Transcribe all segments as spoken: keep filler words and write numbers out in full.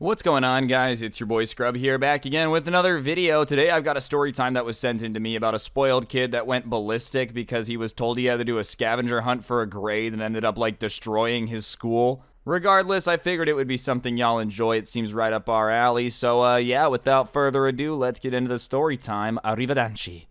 What's going on, guys? It's your boy Scrub here, back again with another video. Today I've got a story time that was sent in to me about a spoiled kid that went ballistic because he was told he had to do a scavenger hunt for a grade and ended up like destroying his school. Regardless, I figured it would be something y'all enjoy. It seems right up our alley. So uh yeah, without further ado, let's get into the story time. Arrivederci.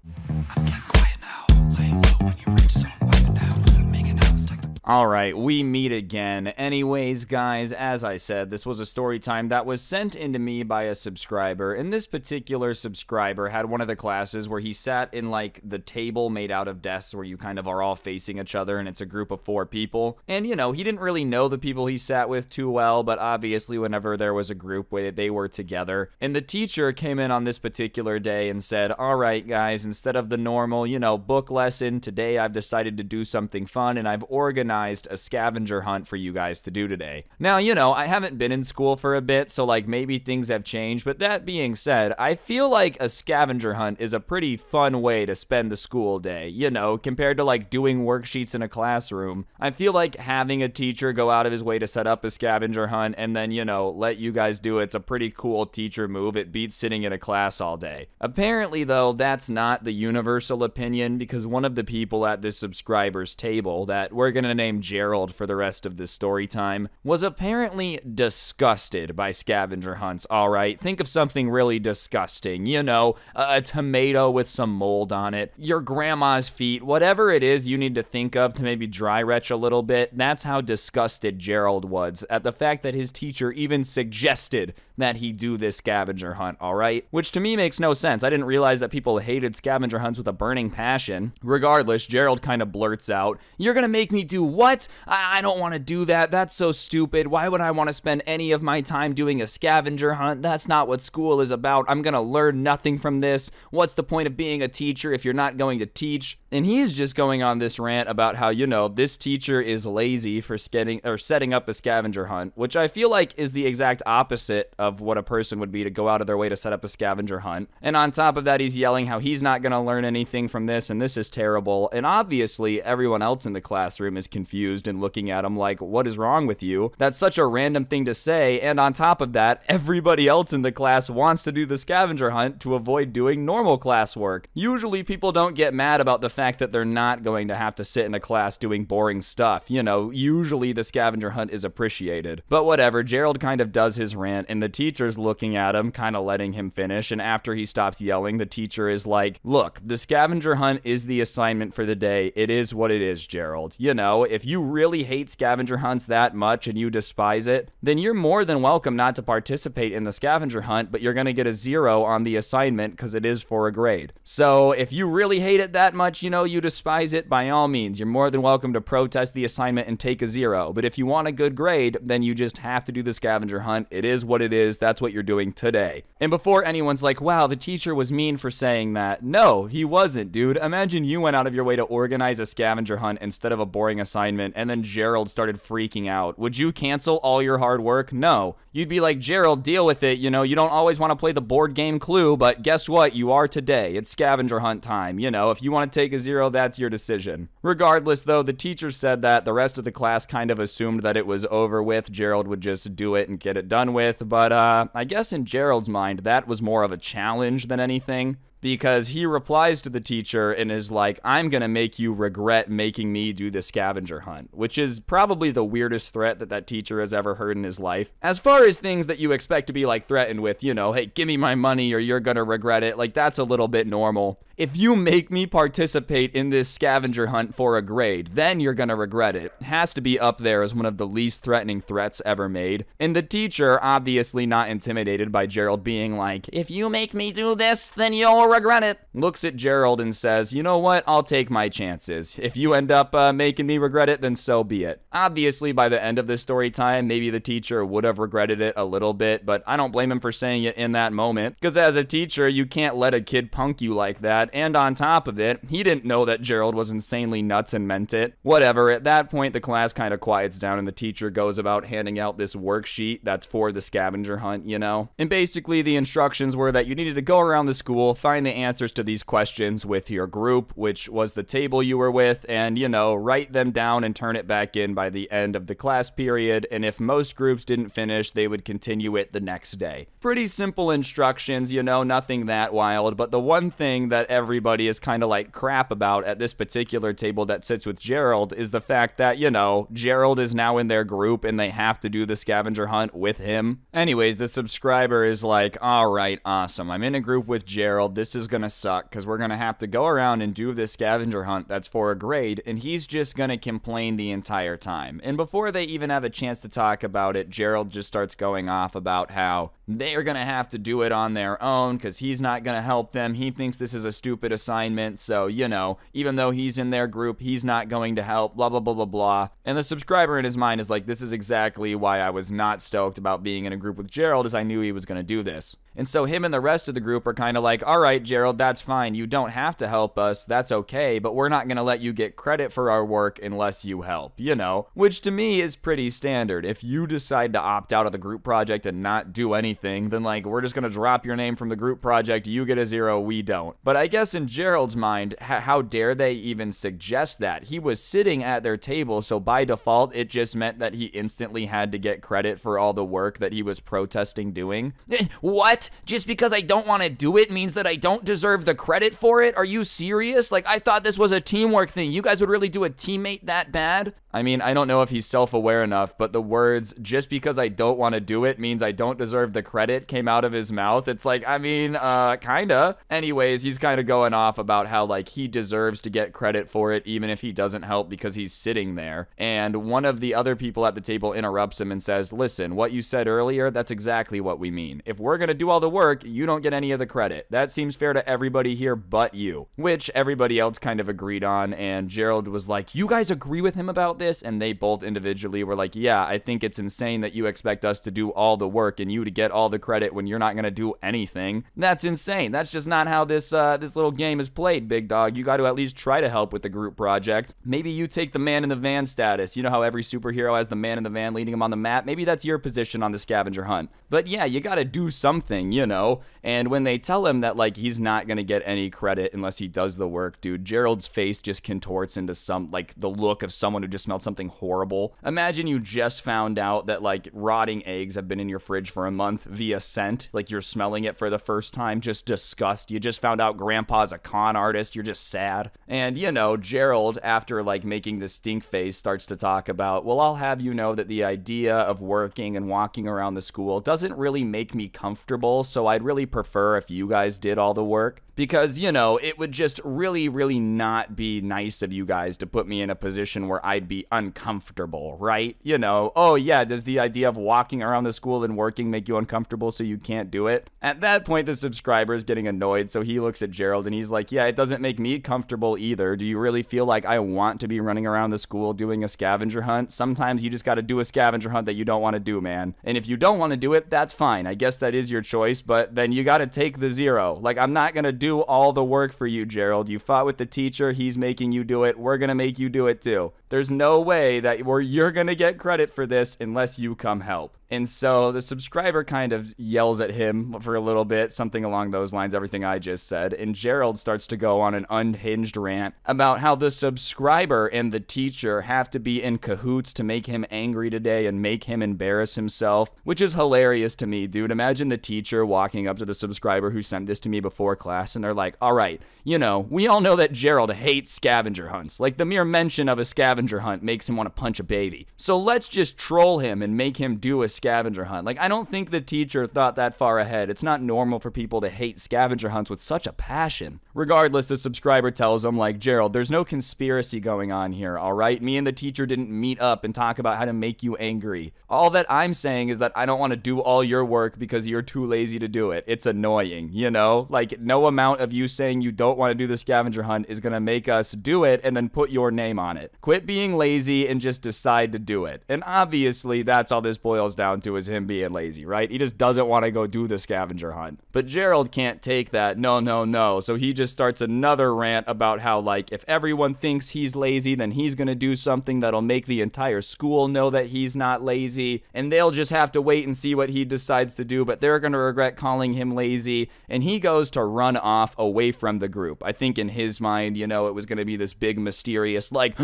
Alright, we meet again. Anyways, guys, as I said, this was a story time that was sent in to me by a subscriber, and this particular subscriber had one of the classes where he sat in, like, the table made out of desks where you kind of are all facing each other, and it's a group of four people. And, you know, he didn't really know the people he sat with too well, but obviously whenever there was a group where they were together. And the teacher came in on this particular day and said, alright, guys, instead of the normal, you know, book lesson, today I've decided to do something fun, and I've organized a scavenger hunt for you guys to do today. Now, you know, I haven't been in school for a bit, so like maybe things have changed, but that being said, I feel like a scavenger hunt is a pretty fun way to spend the school day, you know, compared to like doing worksheets in a classroom. I feel like having a teacher go out of his way to set up a scavenger hunt and then, you know, let you guys do it, it's a pretty cool teacher move. It beats sitting in a class all day. Apparently, though, that's not the universal opinion, because one of the people at this subscriber's table that we're gonna name Gerald for the rest of this story time was apparently disgusted by scavenger hunts. All right, think of something really disgusting, you know, a, a tomato with some mold on it, your grandma's feet, whatever it is you need to think of to maybe dry retch a little bit. That's how disgusted Gerald was at the fact that his teacher even suggested that he do this scavenger hunt, all right? Which to me makes no sense. I didn't realize that people hated scavenger hunts with a burning passion. Regardless, Gerald kind of blurts out, "You're gonna make me do what? I, I don't wanna do that. That's so stupid. Why would I wanna spend any of my time doing a scavenger hunt? That's not what school is about. I'm gonna learn nothing from this. What's the point of being a teacher if you're not going to teach?" And he is just going on this rant about how, you know, this teacher is lazy for getting or setting up a scavenger hunt, which I feel like is the exact opposite of Of what a person would be to go out of their way to set up a scavenger hunt. And on top of that, he's yelling how he's not gonna learn anything from this and this is terrible. And obviously everyone else in the classroom is confused and looking at him like, what is wrong with you? That's such a random thing to say. And on top of that, everybody else in the class wants to do the scavenger hunt to avoid doing normal classwork. Usually people don't get mad about the fact that they're not going to have to sit in a class doing boring stuff. You know, usually the scavenger hunt is appreciated. But whatever, Gerald kind of does his rant and the teacher's looking at him, kind of letting him finish, and after he stops yelling, the teacher is like, look, the scavenger hunt is the assignment for the day. It is what it is, Gerald. You know, if you really hate scavenger hunts that much and you despise it, then you're more than welcome not to participate in the scavenger hunt, but you're gonna get a zero on the assignment because it is for a grade. So if you really hate it that much, you know, you despise it, by all means, you're more than welcome to protest the assignment and take a zero. But if you want a good grade, then you just have to do the scavenger hunt. It is what it is. That's what you're doing today. And before anyone's like, wow, the teacher was mean for saying that, no, he wasn't, dude. Imagine you went out of your way to organize a scavenger hunt instead of a boring assignment, and then Gerald started freaking out. Would you cancel all your hard work? No. You'd be like, Gerald, deal with it. You know, you don't always want to play the board game Clue, but guess what? You are today. It's scavenger hunt time. You know, if you want to take a zero, that's your decision. Regardless, though, the teacher said that the rest of the class kind of assumed that it was over with. Gerald would just do it and get it done with, but, uh, Uh, I guess in Gerald's mind, that was more of a challenge than anything, because he replies to the teacher and is like, I'm gonna make you regret making me do the scavenger hunt, which is probably the weirdest threat that that teacher has ever heard in his life. As far as things that you expect to be like threatened with, you know, hey, give me my money or you're gonna regret it, like that's a little bit normal. If you make me participate in this scavenger hunt for a grade, then you're gonna regret it. Has to be up there as one of the least threatening threats ever made. And the teacher, obviously not intimidated by Gerald being like, if you make me do this, then you'll regret it, looks at Gerald and says, you know what, I'll take my chances. If you end up uh, making me regret it, then so be it. Obviously, by the end of this story time, maybe the teacher would have regretted it a little bit, but I don't blame him for saying it in that moment, because as a teacher, you can't let a kid punk you like that. And on top of it, he didn't know that Gerald was insanely nuts and meant it. Whatever, at that point, the class kind of quiets down and the teacher goes about handing out this worksheet that's for the scavenger hunt, you know? And basically, the instructions were that you needed to go around the school, find find the answers to these questions with your group, which was the table you were with, and, you know, write them down and turn it back in by the end of the class period. And if most groups didn't finish, they would continue it the next day. Pretty simple instructions, you know, nothing that wild. But the one thing that everybody is kind of like crap about at this particular table that sits with Gerald is the fact that, you know, Gerald is now in their group and they have to do the scavenger hunt with him. Anyways, the subscriber is like, all right, awesome. I'm in a group with Gerald. This is gonna suck because we're gonna have to go around and do this scavenger hunt that's for a grade, and he's just gonna complain the entire time. And before they even have a chance to talk about it, Gerald just starts going off about how they're gonna have to do it on their own because he's not gonna help them. He thinks this is a stupid assignment, so, you know, even though he's in their group, he's not going to help, blah, blah, blah, blah, blah. And the subscriber in his mind is like, this is exactly why I was not stoked about being in a group with Gerald, as I knew he was gonna do this. And so him and the rest of the group are kind of like, all right, Gerald, that's fine. You don't have to help us. That's okay. But we're not going to let you get credit for our work unless you help, you know, which to me is pretty standard. If you decide to opt out of the group project and not do anything, then like, we're just going to drop your name from the group project. You get a zero. We don't. But I guess in Gerald's mind, how dare they even suggest that? He was sitting at their table. So by default, it just meant that he instantly had to get credit for all the work that he was protesting doing. What? Just because I don't want to do it means that I don't deserve the credit for it? Are you serious? Like, I thought this was a teamwork thing. You guys would really do a teammate that bad? I mean, I don't know if he's self-aware enough, but the words, just because I don't want to do it means I don't deserve the credit, came out of his mouth. It's like, I mean, uh, kinda. Anyways, he's kind of going off about how, like, he deserves to get credit for it, even if he doesn't help because he's sitting there. And one of the other people at the table interrupts him and says, listen, what you said earlier, that's exactly what we mean. If we're gonna do all the work, you don't get any of the credit. That seems fair to everybody here but you, which everybody else kind of agreed on. And Gerald was like, you guys agree with him about this? And they both individually were like, yeah, I think it's insane that you expect us to do all the work and you to get all the credit when you're not gonna do anything. That's insane. That's just not how this uh, this little game is played, big dog. You got to at least try to help with the group project. Maybe you take the man in the van status. You know how every superhero has the man in the van leading him on the map? Maybe that's your position on the scavenger hunt. But yeah, you got to do something, you know. And when they tell him that, like, he's not gonna get any credit unless he does the work, dude, Gerald's face just contorts into some, like, the look of someone who just smelled something horrible. Imagine you just found out that, like, rotting eggs have been in your fridge for a month via scent. Like, you're smelling it for the first time, just disgust. You just found out grandpa's a con artist. You're just sad. And, you know, Gerald, after, like, making this stink face, starts to talk about, well, I'll have you know that the idea of working and walking around the school doesn't really make me comfortable, so I'd really prefer if you guys did all the work. Because, you know, it would just really, really not be nice of you guys to put me in a position where I'd be uncomfortable, right? You know, oh yeah, does the idea of walking around the school and working make you uncomfortable so you can't do it? At that point, the subscriber is getting annoyed, so he looks at Gerald and he's like, yeah, it doesn't make me comfortable either. Do you really feel like I want to be running around the school doing a scavenger hunt? Sometimes you just gotta do a scavenger hunt that you don't want to do, man. And if you don't want to do it, that's fine. I guess that is your choice, but then you gotta take the zero. Like, I'm not gonna do Do all the work for you, Gerald. You fought with the teacher. He's making you do it. We're gonna make you do it too. There's no way that where you're gonna get credit for this unless you come help. And so the subscriber kind of yells at him for a little bit, something along those lines, everything I just said. And Gerald starts to go on an unhinged rant about how the subscriber and the teacher have to be in cahoots to make him angry today and make him embarrass himself, which is hilarious to me, dude. Imagine the teacher walking up to the subscriber who sent this to me before class, and they're like, all right, you know, we all know that Gerald hates scavenger hunts. Like, the mere mention of a scavenger hunt makes him want to punch a baby. So let's just troll him and make him do a scavenger hunt. Like, I don't think the teacher thought that far ahead. It's not normal for people to hate scavenger hunts with such a passion. Regardless, the subscriber tells him, like, Gerald, there's no conspiracy going on here, all right? Me and the teacher didn't meet up and talk about how to make you angry. All that I'm saying is that I don't want to do all your work because you're too lazy to do it. It's annoying, you know? Like, no amount of you saying you don't want to do the scavenger hunt is going to make us do it and then put your name on it. Quit being lazy and just decide to do it. And obviously, that's all this boils down down to is him being lazy, right? He just doesn't want to go do the scavenger hunt. But Gerald can't take that. No, no, no. So he just starts another rant about how, like, if everyone thinks he's lazy, then he's going to do something that'll make the entire school know that he's not lazy. And they'll just have to wait and see what he decides to do. But they're going to regret calling him lazy. And he goes to run off away from the group. I think in his mind, you know, it was going to be this big mysterious, like,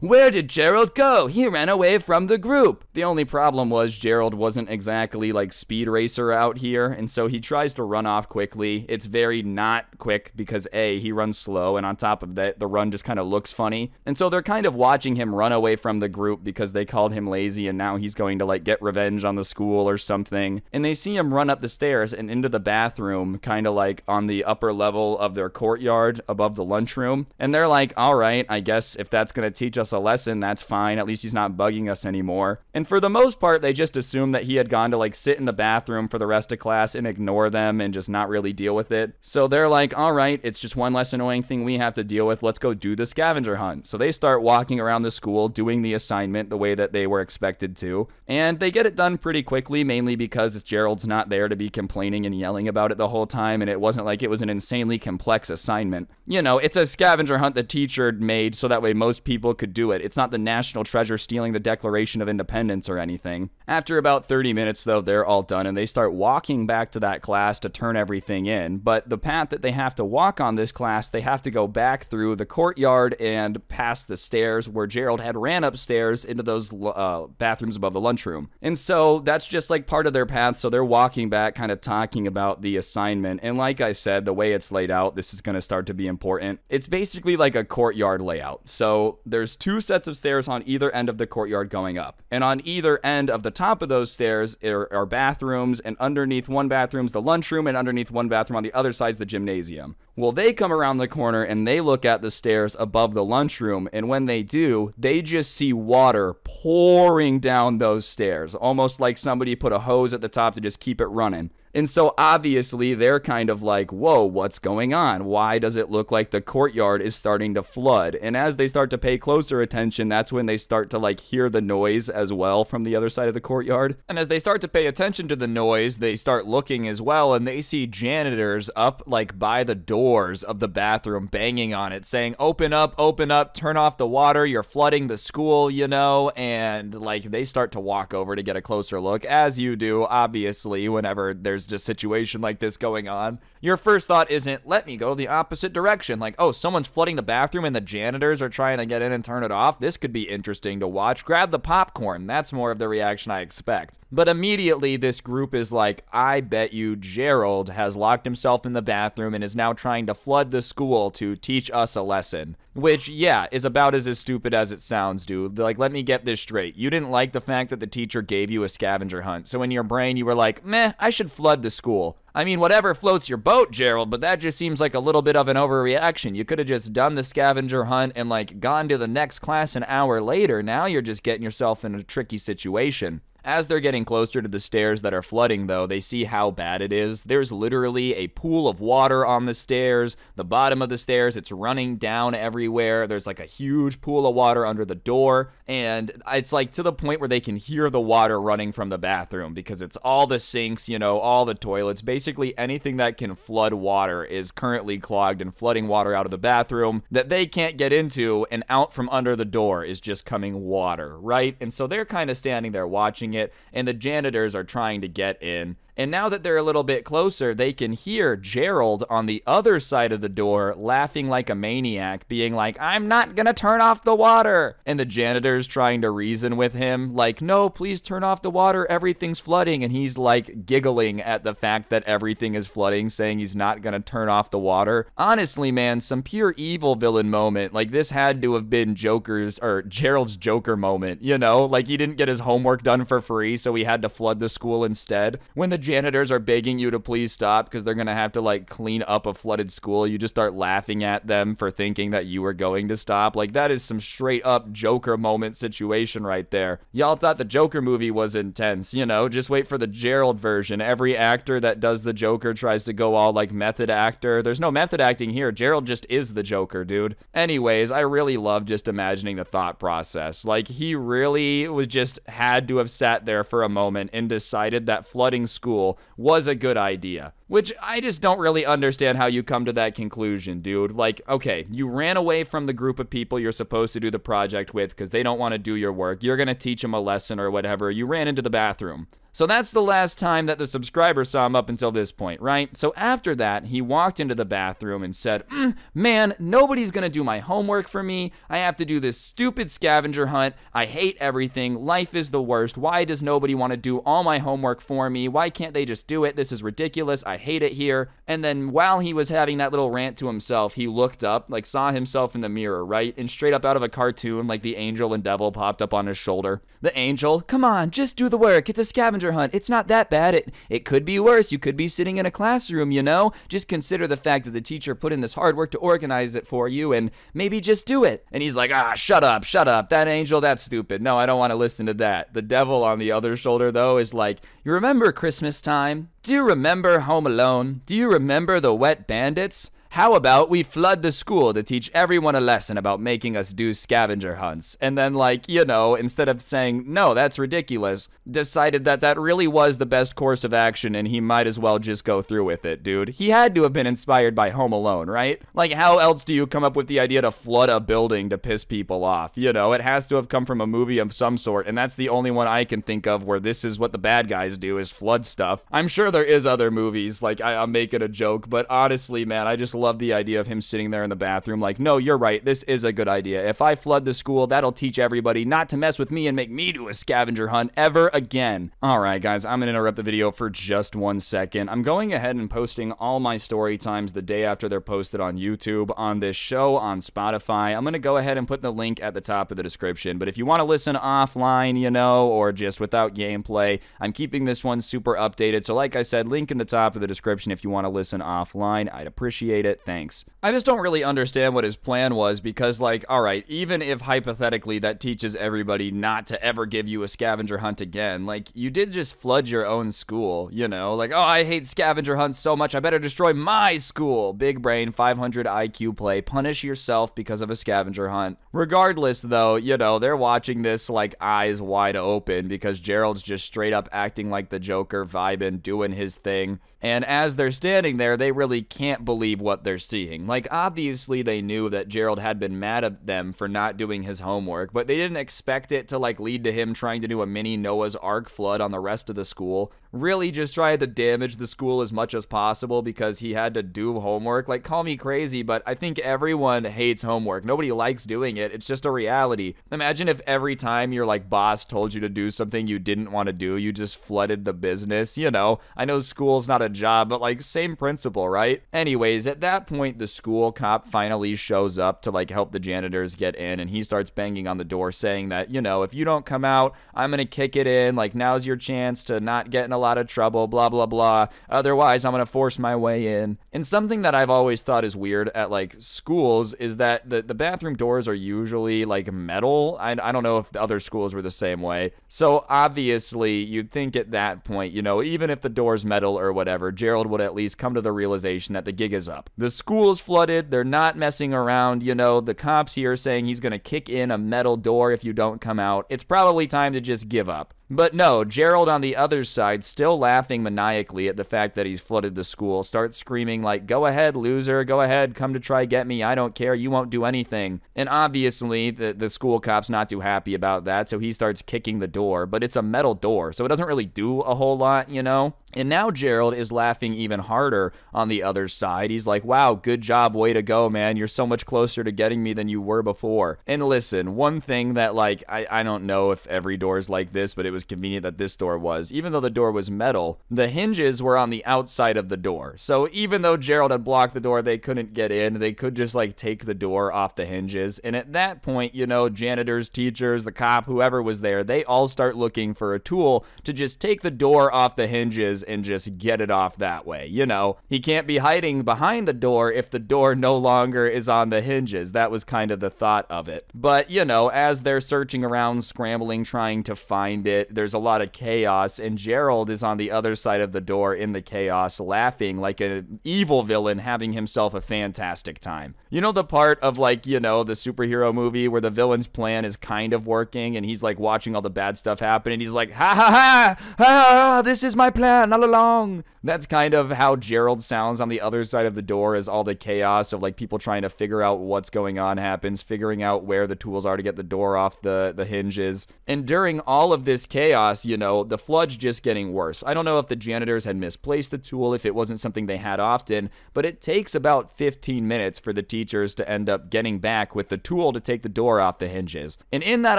where did Gerald go? He ran away from the group. The only problem was Gerald wasn't exactly like Speed Racer out here, and so he tries to run off quickly. It's very not quick because A, he runs slow, and on top of that, the run just kind of looks funny. And so they're kind of watching him run away from the group because they called him lazy, and now he's going to like get revenge on the school or something. And they see him run up the stairs and into the bathroom, kind of like on the upper level of their courtyard above the lunchroom. And they're like, all right, I guess if that's going to teach us a lesson, that's fine. At least he's not bugging us anymore. And for the most part, they just assumed that he had gone to like sit in the bathroom for the rest of class and ignore them and just not really deal with it. So they're like, all right, it's just one less annoying thing we have to deal with. Let's go do the scavenger hunt. So they start walking around the school doing the assignment the way that they were expected to. And they get it done pretty quickly, mainly because Gerald's not there to be complaining and yelling about it the whole time. And it wasn't like it was an insanely complex assignment. You know, it's a scavenger hunt the teacher made so that way most people could do it. It's not the national treasure stealing the Declaration of Independence or anything. After about thirty minutes, though, they're all done and they start walking back to that class to turn everything in. But the path that they have to walk on this class, they have to go back through the courtyard and past the stairs where Gerald had ran upstairs into those uh, bathrooms above the lunchroom. And so that's just like part of their path. So they're walking back, kind of talking about the assignment. And like I said, the way it's laid out, this is going to start to be important. It's basically like a courtyard layout. So there's two sets of stairs on either end of the courtyard going up. And on either end of the top of those stairs are, are bathrooms, and underneath one bathroom's the lunchroom, and underneath one bathroom on the other side's the gymnasium. Well, they come around the corner and they look at the stairs above the lunchroom, and when they do, they just see water pouring down those stairs, almost like somebody put a hose at the top to just keep it running. And so obviously they're kind of like, whoa, what's going on? Why does it look like the courtyard is starting to flood? And as they start to pay closer attention, that's when they start to like hear the noise as well from the other side of the courtyard. And as they start to pay attention to the noise, they start looking as well, and they see janitors up like by the doors of the bathroom banging on it saying, open up, open up, turn off the water, you're flooding the school, you know? And like they start to walk over to get a closer look, as you do obviously whenever there's just a situation like this going on. Your first thought isn't, let me go the opposite direction. Like, oh, someone's flooding the bathroom and the janitors are trying to get in and turn it off. This could be interesting to watch. Grab the popcorn. That's more of the reaction I expect. But immediately this group is like, I bet you Gerald has locked himself in the bathroom and is now trying to flood the school to teach us a lesson. Which, yeah, is about as, as stupid as it sounds, dude. Like, let me get this straight. You didn't like the fact that the teacher gave you a scavenger hunt. So in your brain, you were like, meh, I should flood the school. I mean, whatever floats your boat, Gerald, but that just seems like a little bit of an overreaction. You could have just done the scavenger hunt and, like, gone to the next class an hour later. Now you're just getting yourself in a tricky situation. As they're getting closer to the stairs that are flooding, though, they see how bad it is. There's literally a pool of water on the stairs, the bottom of the stairs, it's running down everywhere. There's like a huge pool of water under the door, and it's like to the point where they can hear the water running from the bathroom because it's all the sinks, you know, all the toilets, basically anything that can flood water is currently clogged and flooding water out of the bathroom that they can't get into, and out from under the door is just coming water, right? And so they're kind of standing there watching it, and the janitors are trying to get in. And now that they're a little bit closer, they can hear Gerald on the other side of the door laughing like a maniac, being like, I'm not gonna turn off the water. And the janitor's trying to reason with him, like, no, please turn off the water, everything's flooding. And he's like giggling at the fact that everything is flooding, saying he's not gonna turn off the water. Honestly, man, some pure evil villain moment. Like, this had to have been Joker's, or Gerald's Joker moment, you know? Like, he didn't get his homework done for free, so he had to flood the school instead. When the janitors are begging you to please stop because they're going to have to, like, clean up a flooded school, you just start laughing at them for thinking that you were going to stop. Like, that is some straight-up Joker moment situation right there. Y'all thought the Joker movie was intense, you know? Just wait for the Gerald version. Every actor that does the Joker tries to go all, like, method actor. There's no method acting here. Gerald just is the Joker, dude. Anyways, I really love just imagining the thought process. Like, he really was just had to have sat there for a moment and decided that flooding school was a good idea. Which I just don't really understand how you come to that conclusion, dude. Like, okay, you ran away from the group of people you're supposed to do the project with because they don't want to do your work. You're going to teach them a lesson or whatever. You ran into the bathroom. So that's the last time that the subscriber saw him up until this point, right? So after that, he walked into the bathroom and said, mm, man, nobody's going to do my homework for me. I have to do this stupid scavenger hunt. I hate everything. Life is the worst. Why does nobody want to do all my homework for me? Why can't they just do it? This is ridiculous. I hate it here. And then while he was having that little rant to himself, he looked up, like saw himself in the mirror, right? And straight up out of a cartoon, like the angel and devil popped up on his shoulder. The angel, come on, just do the work. It's a scavenger hunt. It's not that bad. It it could be worse. You could be sitting in a classroom, you know? Just consider the fact that the teacher put in this hard work to organize it for you and maybe just do it. And he's like, ah, shut up, shut up. That angel, that's stupid. No, I don't want to listen to that. The devil on the other shoulder, though, is like, you remember Christmas time? Do you remember Home Alone? Do you remember the Wet Bandits? How about we flood the school to teach everyone a lesson about making us do scavenger hunts? And then, like, you know, instead of saying, no, that's ridiculous, decided that that really was the best course of action and he might as well just go through with it, dude. He had to have been inspired by Home Alone, right? Like, how else do you come up with the idea to flood a building to piss people off? You know, it has to have come from a movie of some sort, and that's the only one I can think of where this is what the bad guys do, is flood stuff. I'm sure there is other movies, like, I, I'm making a joke, but honestly, man, I just love the idea of him sitting there in the bathroom like, no, you're right, this is a good idea. If I flood the school, that'll teach everybody not to mess with me and make me do a scavenger hunt ever again. All right, guys, I'm gonna interrupt the video for just one second. I'm going ahead and posting all my story times the day after they're posted on YouTube, on this show, on Spotify. I'm gonna go ahead and put the link at the top of the description, but if you want to listen offline, you know, or just without gameplay, I'm keeping this one super updated. So like I said, link in the top of the description if you want to listen offline. I'd appreciate it. It, thanks. I just don't really understand what his plan was, because, like, all right, even if hypothetically that teaches everybody not to ever give you a scavenger hunt again, like, you did just flood your own school, you know? Like, oh, I hate scavenger hunts so much, I better destroy my school. Big brain, five hundred I Q play. Punish yourself because of a scavenger hunt. Regardless, though, you know, they're watching this, like, eyes wide open, because Gerald's just straight up acting like the Joker, vibing, doing his thing. And as they're standing there, they really can't believe what they're seeing. Like, obviously they knew that Gerald had been mad at them for not doing his homework, but they didn't expect it to, like, lead to him trying to do a mini Noah's Ark flood on the rest of the school. Really just tried to damage the school as much as possible because he had to do homework. Like, call me crazy, but I think everyone hates homework. Nobody likes doing it. It's just a reality. Imagine if every time your, like, boss told you to do something you didn't want to do, you just flooded the business. You know, I know school's not a job, but, like, same principle, right? Anyways, at that point, the school cop finally shows up to, like, help the janitors get in, and he starts banging on the door saying that, you know, if you don't come out, I'm gonna kick it in. Like, now's your chance to not get in a lot of trouble, blah, blah, blah. Otherwise, I'm gonna force my way in. And something that I've always thought is weird at, like, schools is that the, the bathroom doors are usually, like, metal. I, I don't know if the other schools were the same way. So, obviously, you'd think at that point, you know, even if the door's metal or whatever, Gerald would at least come to the realization that the gig is up. The school's flooded. They're not messing around. You know, the cops here saying he's going to kick in a metal door if you don't come out. It's probably time to just give up. But no, Gerald on the other side, still laughing maniacally at the fact that he's flooded the school, starts screaming like, go ahead, loser, go ahead, come to try get me, I don't care, you won't do anything. And obviously, the, the school cop's not too happy about that, so he starts kicking the door, but it's a metal door, so it doesn't really do a whole lot, you know? And now Gerald is laughing even harder on the other side. He's like, wow, good job, way to go, man, you're so much closer to getting me than you were before. And listen, one thing that, like, I, I don't know if every door is like this, but it was was convenient that this door was. Even though the door was metal, the hinges were on the outside of the door. So even though Gerald had blocked the door, they couldn't get in. They could just like take the door off the hinges. And at that point, you know, janitors, teachers, the cop, whoever was there, they all start looking for a tool to just take the door off the hinges and just get it off that way. You know, he can't be hiding behind the door if the door no longer is on the hinges. That was kind of the thought of it. But, you know, as they're searching around, scrambling, trying to find it, there's a lot of chaos, and Gerald is on the other side of the door in the chaos, laughing like an evil villain having himself a fantastic time. You know the part of, like, you know, the superhero movie where the villain's plan is kind of working, and he's, like, watching all the bad stuff happen, and he's like, ha ha ha, ha ha, ha, this is my plan all along. That's kind of how Gerald sounds on the other side of the door, is all the chaos of, like, people trying to figure out what's going on happens, figuring out where the tools are to get the door off the, the hinges. And during all of this chaos, you know, the flood's just getting worse. I don't know if the janitors had misplaced the tool, if it wasn't something they had often, but it takes about fifteen minutes for the teachers to end up getting back with the tool to take the door off the hinges. And in that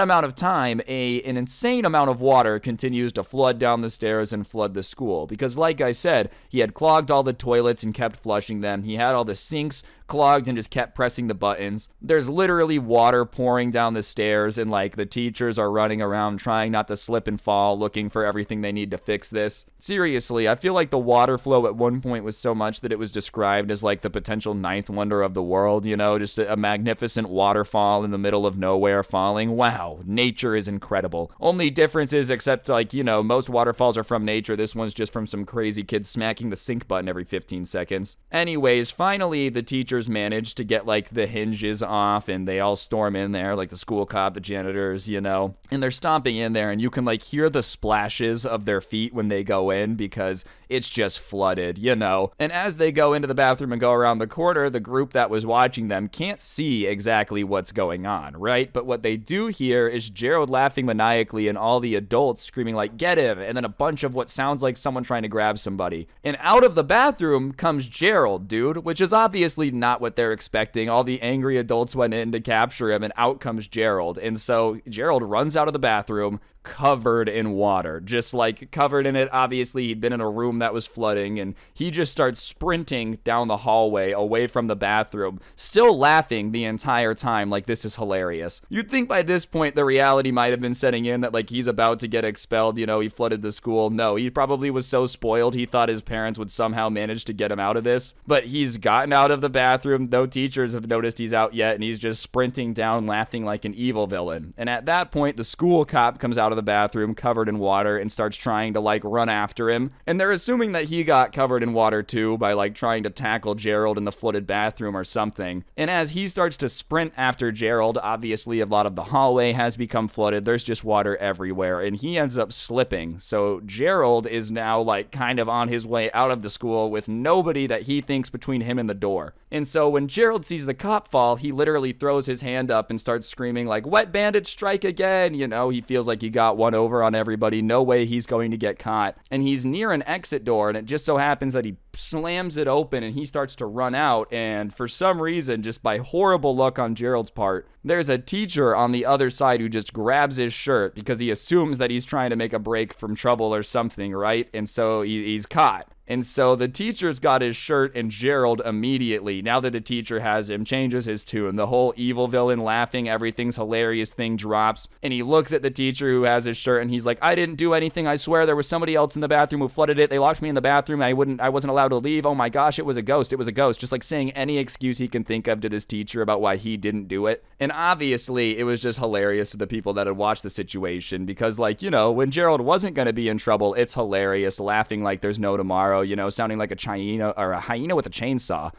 amount of time, a, an insane amount of water continues to flood down the stairs and flood the school. Because like I said, he had clogged all the toilets and kept flushing them. He had all the sinks clogged and just kept pressing the buttons. There's literally water pouring down the stairs, and like the teachers are running around trying not to slip and fall, looking for everything they need to fix this. Seriously, I feel like the water flow at one point was so much that it was described as like the potential ninth wonder of the world, you know, just a magnificent waterfall in the middle of nowhere falling. Wow, nature is incredible. Only difference is, except like, you know, most waterfalls are from nature. This one's just from some crazy kid smacking the sink button every fifteen seconds. Anyways, finally, the teachers managed to get like the hinges off, and they all storm in there, like the school cop, the janitors, you know, and they're stomping in there, and you can like hear the splashes of their feet when they go in because it's just flooded, you know. And as they go into the bathroom and go around the corner, the group that was watching them can't see exactly what's going on, right? But what they do hear is Gerald laughing maniacally and all the adults screaming like, "Get him!" and then a bunch of what sounds like someone trying to grab somebody. And out of the bathroom comes Gerald, dude, which is obviously not Not what they're expecting. All the angry adults went in to capture him, and out comes Gerald. And so Gerald runs out of the bathroom covered in water, just like covered in it. Obviously, he'd been in a room that was flooding, and he just starts sprinting down the hallway away from the bathroom, still laughing the entire time like this is hilarious. You'd think by this point the reality might have been setting in that like he's about to get expelled, you know, he flooded the school. No, he probably was so spoiled he thought his parents would somehow manage to get him out of this, but he's gotten out of the bathroom. No teachers have noticed he's out yet, and he's just sprinting down laughing like an evil villain. And at that point, the school cop comes out of the bathroom covered in water and starts trying to like run after him, and they're assuming that he got covered in water too by like trying to tackle Gerald in the flooded bathroom or something. And as he starts to sprint after Gerald, obviously a lot of the hallway has become flooded, there's just water everywhere, and he ends up slipping. So Gerald is now like kind of on his way out of the school with nobody that he thinks between him and the door. And so when Gerald sees the cop fall, he literally throws his hand up and starts screaming like, "Wet bandit strike again!" You know, he feels like he got Got one over on everybody. No way he's going to get caught. And he's near an exit door, and it just so happens that he slams it open, and he starts to run out. And for some reason, just by horrible luck on Gerald's part, there's a teacher on the other side who just grabs his shirt because he assumes that he's trying to make a break from trouble or something, right? And so he, he's caught. And so the teacher's got his shirt, and Gerald immediately, now that the teacher has him, changes his tune. The whole evil villain laughing, everything's hilarious thing drops, and he looks at the teacher who has his shirt, and he's like, "I didn't do anything, I swear. There was somebody else in the bathroom who flooded it. They locked me in the bathroom. I wouldn't, I wasn't allowed to leave. Oh my gosh, it was a ghost. It was a ghost." Just like saying any excuse he can think of to this teacher about why he didn't do it. And obviously, it was just hilarious to the people that had watched the situation because, like, you know, when Gerald wasn't going to be in trouble, it's hilarious, laughing like there's no tomorrow. You know, sounding like a hyena or a hyena with a chainsaw.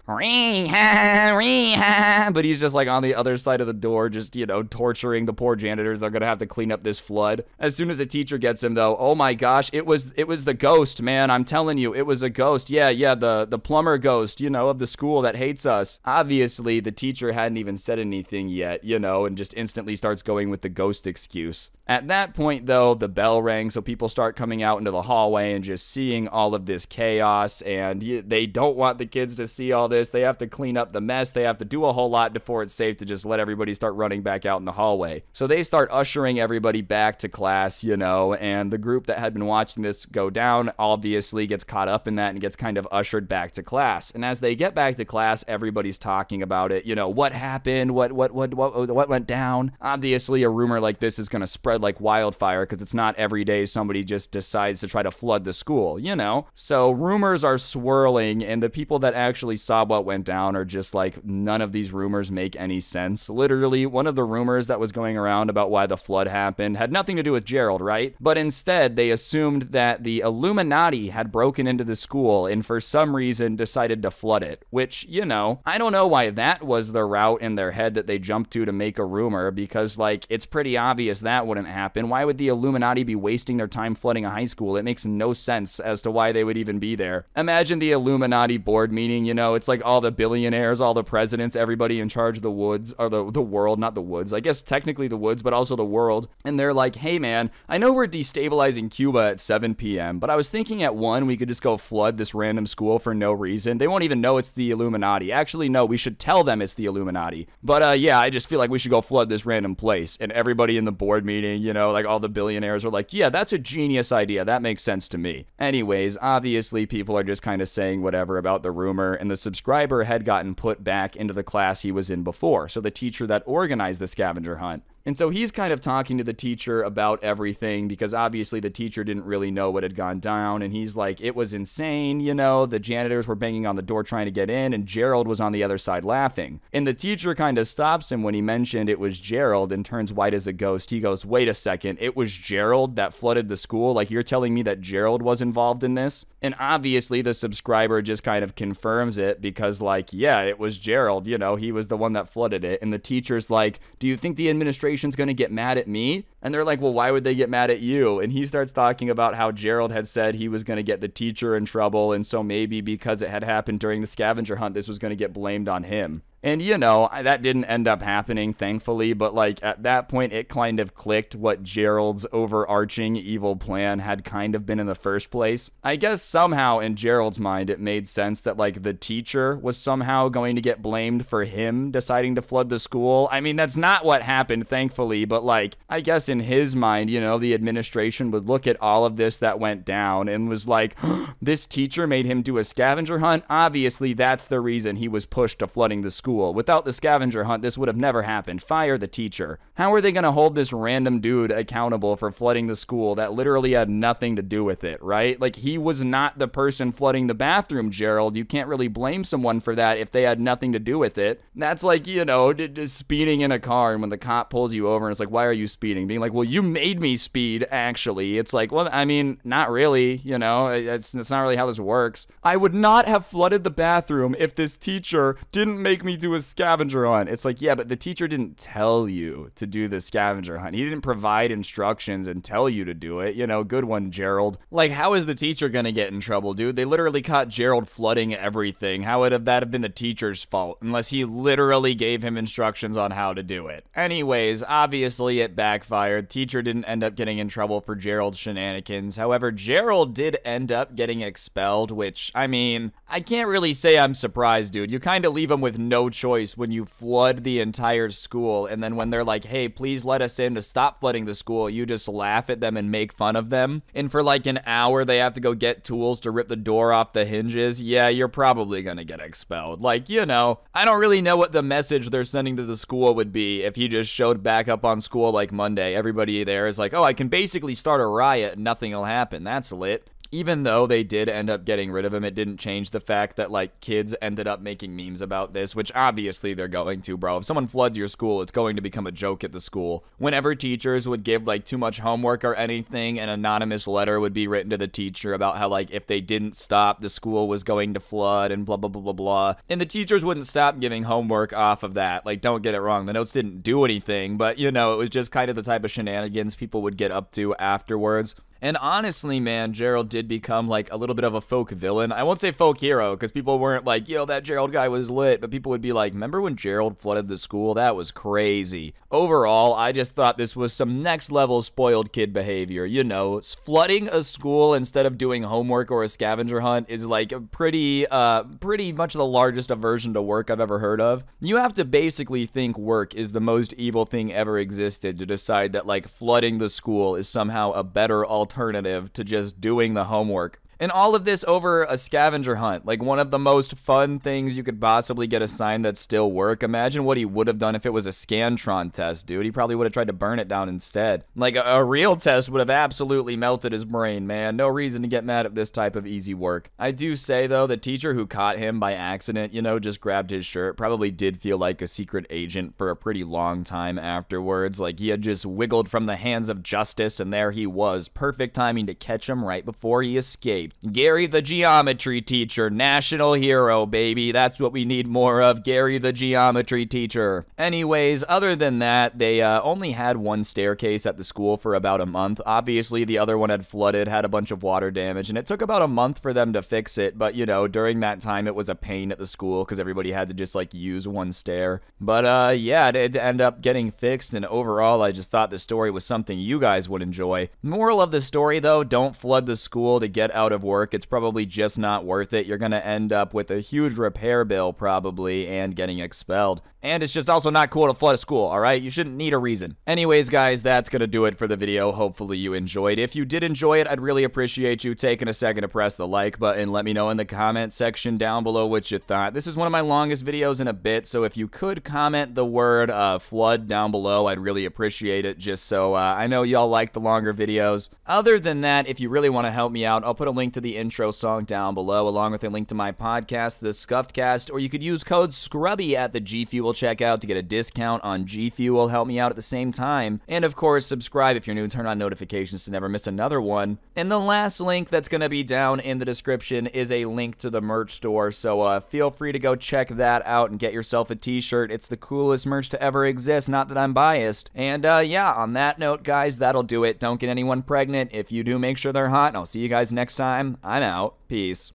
But he's just like on the other side of the door, just, you know, torturing the poor janitors. They're gonna have to clean up this flood. As soon as a teacher gets him, though, "Oh my gosh, it was it was the ghost, man. I'm telling you, it was a ghost. Yeah, yeah, the the plumber ghost, you know, of the school that hates us." Obviously, the teacher hadn't even said anything yet, you know, and just instantly starts going with the ghost excuse. At that point, though, the bell rang, so people start coming out into the hallway and just seeing all of this chaos, and they don't want the kids to see all this. They have to clean up the mess. They have to do a whole lot before it's safe to just let everybody start running back out in the hallway. So they start ushering everybody back to class, you know, and the group that had been watching this go down obviously gets caught up in that and gets kind of ushered back to class. And as they get back to class, everybody's talking about it, you know, what happened, what, what, what, what, what went down. Obviously, a rumor like this is going to spread like wildfire, because it's not every day somebody just decides to try to flood the school, you know? So rumors are swirling, and the people that actually saw what went down are just like, none of these rumors make any sense. Literally, one of the rumors that was going around about why the flood happened had nothing to do with Gerald, right? But instead, they assumed that the Illuminati had broken into the school and for some reason decided to flood it, which, you know, I don't know why that was the route in their head that they jumped to to make a rumor, because, like, it's pretty obvious that wouldn't happen. Why would the Illuminati be wasting their time flooding a high school? It makes no sense as to why they would even be there. Imagine the Illuminati board meeting, you know, it's like all the billionaires, all the presidents, everybody in charge of the woods, or the, the world, not the woods, I guess technically the woods, but also the world, and they're like, hey man, I know we're destabilizing Cuba at seven p m, but I was thinking at one we could just go flood this random school for no reason. They won't even know it's the Illuminati. Actually, no, we should tell them it's the Illuminati. But uh, yeah, I just feel like we should go flood this random place. And everybody in the board meeting, you know, like all the billionaires are like, yeah, that's a genius idea. That makes sense to me. Anyways, obviously people are just kind of saying whatever about the rumor, and the subscriber had gotten put back into the class he was in before. So the teacher that organized the scavenger hunt. And so he's kind of talking to the teacher about everything, because obviously the teacher didn't really know what had gone down, and he's like, it was insane, you know, the janitors were banging on the door trying to get in, and Gerald was on the other side laughing. And the teacher kind of stops him when he mentioned it was Gerald and turns white as a ghost. He goes, wait a second, it was Gerald that flooded the school? Like, you're telling me that Gerald was involved in this? And obviously the subscriber just kind of confirms it, because like, yeah, it was Gerald, you know, he was the one that flooded it. And the teacher's like, do you think the administration going to get mad at me? And they're like, well, why would they get mad at you? And he starts talking about how Gerald had said he was going to get the teacher in trouble, and so maybe because it had happened during the scavenger hunt, this was going to get blamed on him. And, you know, that didn't end up happening, thankfully, but, like, at that point, it kind of clicked what Gerald's overarching evil plan had kind of been in the first place. I guess somehow, in Gerald's mind, it made sense that, like, the teacher was somehow going to get blamed for him deciding to flood the school. I mean, that's not what happened, thankfully, but, like, I guess in his mind, you know, the administration would look at all of this that went down and was like, this teacher made him do a scavenger hunt? Obviously, that's the reason he was pushed to flooding the school. Without the scavenger hunt, this would have never happened. Fire the teacher. How are they going to hold this random dude accountable for flooding the school that literally had nothing to do with it, right? Like, he was not the person flooding the bathroom, Gerald. You can't really blame someone for that if they had nothing to do with it. That's like, you know, just speeding in a car, and when the cop pulls you over and it's like, why are you speeding? Being like, well, you made me speed, actually. It's like, well, I mean, not really, you know, it's, it's not really how this works. I would not have flooded the bathroom if this teacher didn't make me do do a scavenger hunt. It's like, yeah, but the teacher didn't tell you to do the scavenger hunt. He didn't provide instructions and tell you to do it. You know, good one, Gerald. Like, how is the teacher gonna get in trouble, dude? They literally caught Gerald flooding everything. How would have that have been the teacher's fault unless he literally gave him instructions on how to do it? Anyways, obviously it backfired. Teacher didn't end up getting in trouble for Gerald's shenanigans. However, Gerald did end up getting expelled, which, I mean, I can't really say I'm surprised, dude. You kind of leave him with no choice when you flood the entire school, and then when they're like, hey, please let us in to stop flooding the school, you just laugh at them and make fun of them, and for like an hour they have to go get tools to rip the door off the hinges. Yeah, you're probably gonna get expelled. Like, you know, I don't really know what the message they're sending to the school would be if he just showed back up on school like Monday. Everybody there is like, oh, I can basically start a riot and nothing will happen. That's lit. Even though they did end up getting rid of him, it didn't change the fact that, like, kids ended up making memes about this, which obviously they're going to, bro. If someone floods your school, it's going to become a joke at the school. Whenever teachers would give, like, too much homework or anything, an anonymous letter would be written to the teacher about how, like, if they didn't stop, the school was going to flood and blah, blah, blah, blah, blah. And the teachers wouldn't stop giving homework off of that. Like, don't get it wrong. The notes didn't do anything, but, you know, it was just kind of the type of shenanigans people would get up to afterwards. And honestly, man, Gerald did become like a little bit of a folk villain. I won't say folk hero because people weren't like, yo, that Gerald guy was lit, but people would be like, remember when Gerald flooded the school? That was crazy. Overall, I just thought this was some next level spoiled kid behavior. You know, flooding a school instead of doing homework or a scavenger hunt is like a pretty, uh, pretty much the largest aversion to work I've ever heard of. You have to basically think work is the most evil thing ever existed to decide that like flooding the school is somehow a better alternative to just doing the homework. And all of this over a scavenger hunt, like one of the most fun things you could possibly get assigned that still work. Imagine what he would have done if it was a Scantron test, dude. He probably would have tried to burn it down instead. Like a, a real test would have absolutely melted his brain, man. No reason to get mad at this type of easy work. I do say, though, the teacher who caught him by accident, you know, just grabbed his shirt, probably did feel like a secret agent for a pretty long time afterwards. Like he had just wiggled from the hands of justice, and there he was. Perfect timing to catch him right before he escaped. Gary the geometry teacher, national hero, baby. That's what we need more of, Gary the geometry teacher. Anyways, other than that, they uh, only had one staircase at the school for about a month. Obviously, the other one had flooded, had a bunch of water damage, and it took about a month for them to fix it. But, you know, during that time, it was a pain at the school because everybody had to just, like, use one stair. But, uh, yeah, it did end up getting fixed, and overall, I just thought the story was something you guys would enjoy. Moral of the story, though, don't flood the school to get out of work. It's probably just not worth it. You're gonna end up with a huge repair bill probably and getting expelled. And it's just also not cool to flood a school, all right? You shouldn't need a reason. Anyways, guys, that's gonna do it for the video. Hopefully you enjoyed. If you did enjoy it, I'd really appreciate you taking a second to press the like button. Let me know in the comment section down below what you thought. This is one of my longest videos in a bit, so if you could comment the word uh, flood down below, I'd really appreciate it just so uh, I know y'all like the longer videos. Other than that, if you really wanna help me out, I'll put a link to the intro song down below, along with a link to my podcast, The Scuffed Cast, or you could use code Scrubby at the G Fuel checkout to get a discount on G Fuel. Help me out at the same time. And of course, subscribe if you're new, turn on notifications to never miss another one. And the last link that's going to be down in the description is a link to the merch store, so uh, feel free to go check that out and get yourself a t-shirt. It's the coolest merch to ever exist, not that I'm biased. And uh, yeah, on that note, guys, that'll do it. Don't get anyone pregnant. If you do, make sure they're hot, and I'll see you guys next time. I'm out. Peace.